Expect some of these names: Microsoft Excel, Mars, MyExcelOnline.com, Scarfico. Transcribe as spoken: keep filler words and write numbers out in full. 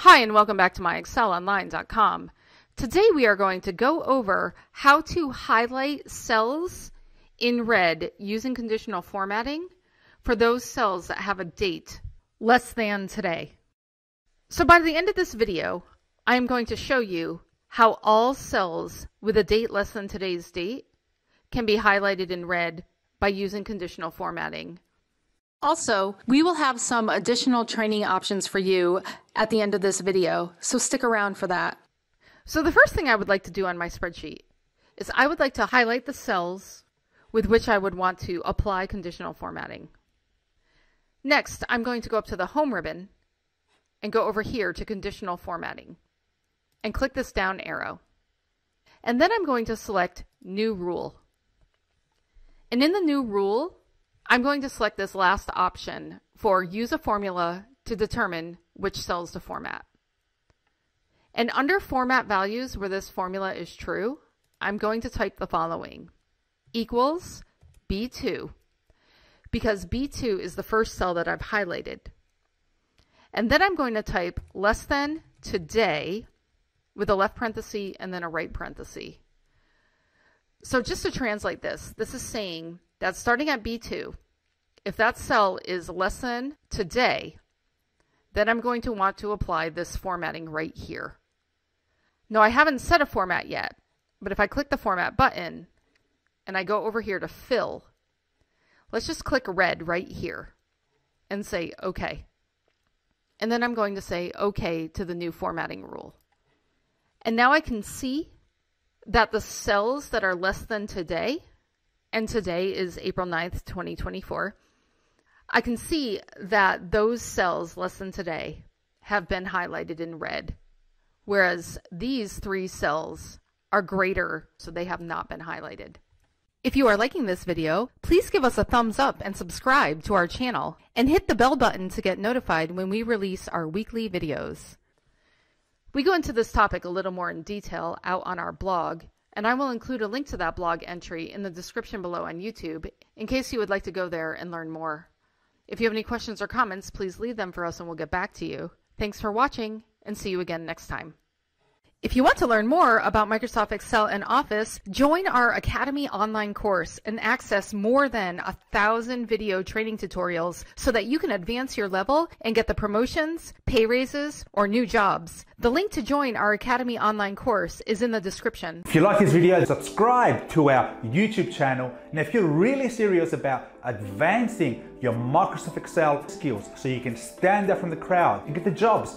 Hi, and welcome back to my excel online dot com. Today we are going to go over how to highlight cells in red using conditional formatting for those cells that have a date less than today. So by the end of this video, I am going to show you how all cells with a date less than today's date can be highlighted in red by using conditional formatting. Also, we will have some additional training options for you at the end of this video, so stick around for that. So the first thing I would like to do on my spreadsheet is I would like to highlight the cells with which I would want to apply conditional formatting. Next, I'm going to go up to the Home ribbon and go over here to Conditional Formatting and click this down arrow. And then I'm going to select New Rule. And in the New Rule, I'm going to select this last option for use a formula to determine which cells to format. And under format values where this formula is true, I'm going to type the following, equals B two, because B two is the first cell that I've highlighted. And then I'm going to type less than today with a left parenthesis and then a right parenthesis. So just to translate this, this is saying that starting at B two, if that cell is less than today, then I'm going to want to apply this formatting right here. Now I haven't set a format yet, but if I click the format button and I go over here to fill, let's just click red right here and say okay. And then I'm going to say okay to the new formatting rule. And now I can see that the cells that are less than today, and today is April ninth, twenty twenty-four, I can see that those cells less than today have been highlighted in red, whereas these three cells are greater, so they have not been highlighted. If you are liking this video, please give us a thumbs up and subscribe to our channel, and hit the bell button to get notified when we release our weekly videos. We go into this topic a little more in detail out on our blog, and I will include a link to that blog entry in the description below on YouTube in case you would like to go there and learn more. If you have any questions or comments, please leave them for us and we'll get back to you. Thanks for watching and see you again next time. If you want to learn more about Microsoft Excel and Office, join our Academy online course and access more than a thousand video training tutorials so that you can advance your level and get the promotions, pay raises, or new jobs. The link to join our Academy online course is in the description. If you like this video, subscribe to our YouTube channel. And if you're really serious about advancing your Microsoft Excel skills so you can stand out from the crowd and get the jobs,